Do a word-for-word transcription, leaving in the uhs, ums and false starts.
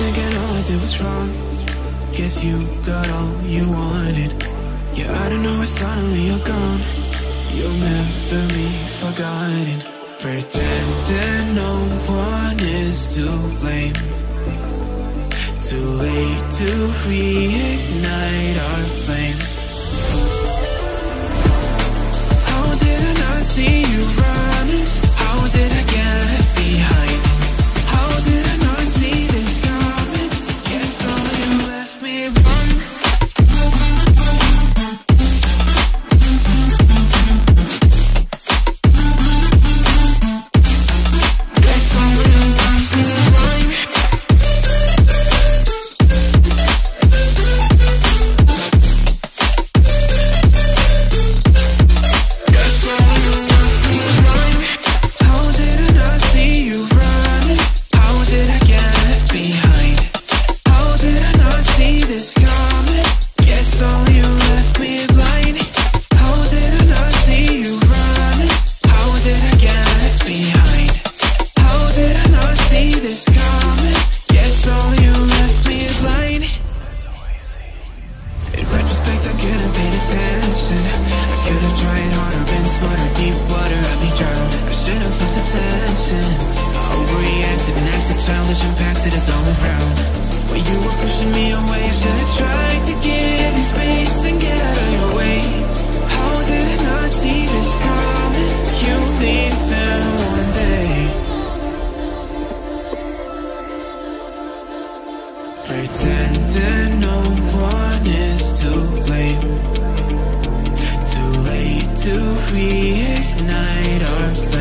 thinking all I did was wrong. Guess you got all you wanted. Yeah, I don't know, it's suddenly you're gone. You'll never be forgotten. Pretending no one is to blame. Too late to reignite our flame. How did I not see you running? How did I get left behind? How did I not see this coming? Guess all you left me wrong. Pretending no one is to blame. Too late to reignite our flame.